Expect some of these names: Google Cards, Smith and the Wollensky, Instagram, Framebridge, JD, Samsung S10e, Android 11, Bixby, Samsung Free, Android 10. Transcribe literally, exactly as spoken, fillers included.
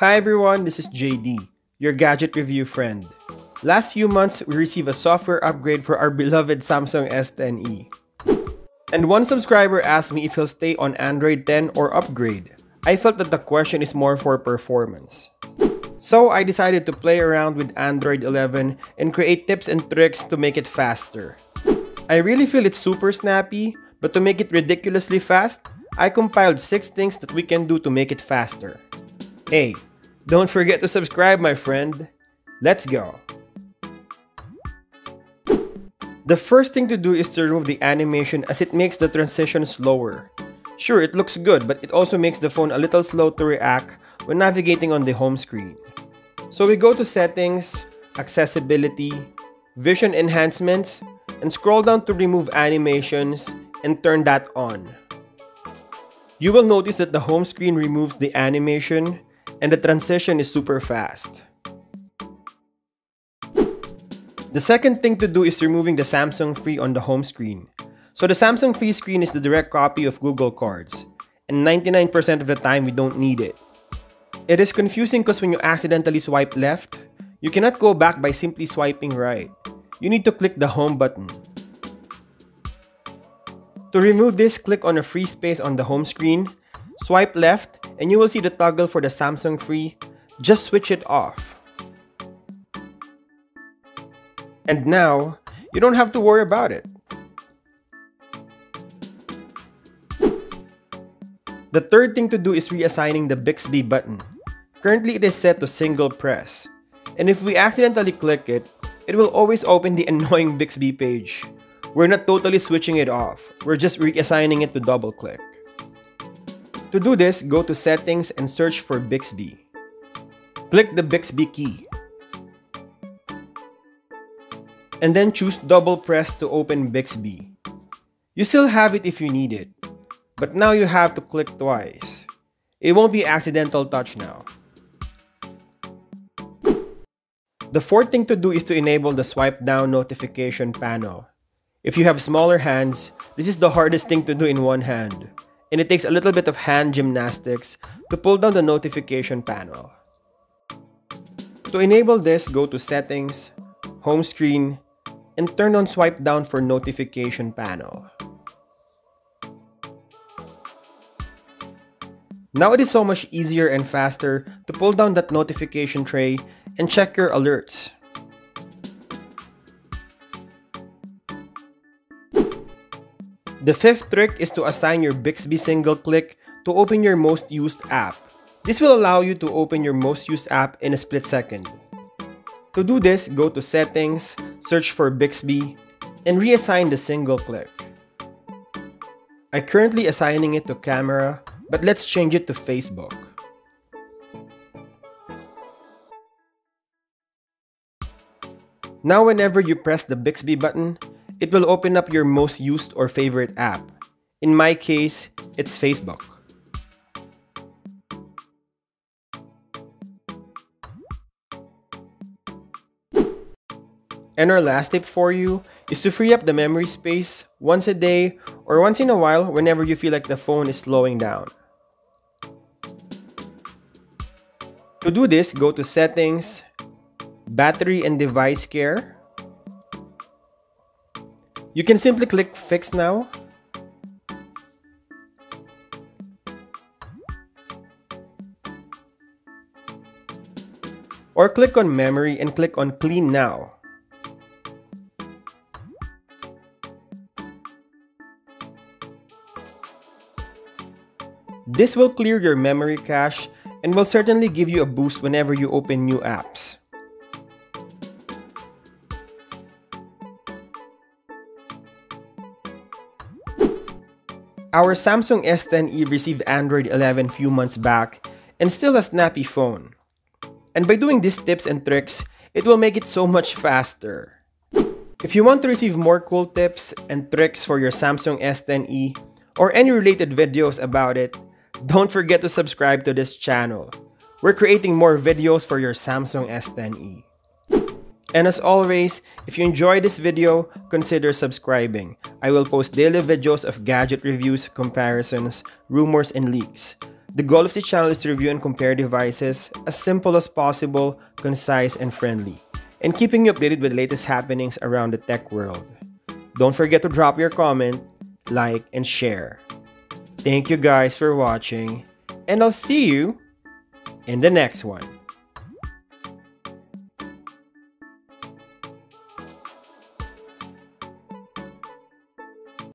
Hi everyone, this is J D, your gadget review friend. Last few months, we received a software upgrade for our beloved Samsung S ten e. And one subscriber asked me if he'll stay on Android ten or upgrade. I felt that the question is more for performance. So I decided to play around with Android eleven and create tips and tricks to make it faster. I really feel it's super snappy, but to make it ridiculously fast, I compiled six things that we can do to make it faster. Hey, don't forget to subscribe, my friend. Let's go! The first thing to do is to remove the animation as it makes the transition slower. Sure, it looks good, but it also makes the phone a little slow to react when navigating on the home screen. So we go to Settings, Accessibility, Vision Enhancements, and scroll down to remove animations and turn that on. You will notice that the home screen removes the animation and the transition is super fast. The second thing to do is removing the Samsung Free on the home screen. So the Samsung Free screen is the direct copy of Google Cards, and ninety-nine percent of the time we don't need it. It is confusing because when you accidentally swipe left, you cannot go back by simply swiping right. You need to click the home button. To remove this, click on a free space on the home screen, swipe left, and you will see the toggle for the Samsung Free. Just switch it off. And now, you don't have to worry about it. The third thing to do is reassigning the Bixby button. Currently, it is set to single press. And if we accidentally click it, it will always open the annoying Bixby page. We're not totally switching it off. We're just reassigning it to double click. To do this, go to Settings and search for Bixby. Click the Bixby key. And then choose double press to open Bixby. You still have it if you need it, but now you have to click twice. It won't be accidental touch now. The fourth thing to do is to enable the swipe down notification panel. If you have smaller hands, this is the hardest thing to do in one hand, and it takes a little bit of hand gymnastics to pull down the notification panel. To enable this, go to Settings, Home Screen, and turn on Swipe Down for Notification Panel. Now it is so much easier and faster to pull down that notification tray and check your alerts. The fifth trick is to assign your Bixby single click to open your most used app. This will allow you to open your most used app in a split second. To do this, go to Settings, search for Bixby, and reassign the single click. I'm currently assigning it to Camera, but let's change it to Facebook. Now whenever you press the Bixby button, it will open up your most used or favorite app. In my case, it's Facebook. And our last tip for you is to free up the memory space once a day or once in a while whenever you feel like the phone is slowing down. To do this, go to Settings, Battery and Device Care. You can simply click Fix Now. Or click on Memory and click on Clean Now. This will clear your memory cache and will certainly give you a boost whenever you open new apps. Our Samsung S ten e received Android eleven few months back and still a snappy phone. And by doing these tips and tricks, it will make it so much faster. If you want to receive more cool tips and tricks for your Samsung S ten e or any related videos about it, don't forget to subscribe to this channel. We're creating more videos for your Samsung S ten e. And as always, if you enjoyed this video, consider subscribing. I will post daily videos of gadget reviews, comparisons, rumors, and leaks. The goal of the channel is to review and compare devices as simple as possible, concise and friendly, and keeping you updated with the latest happenings around the tech world. Don't forget to drop your comment, like, and share. Thank you guys for watching, and I'll see you in the next one.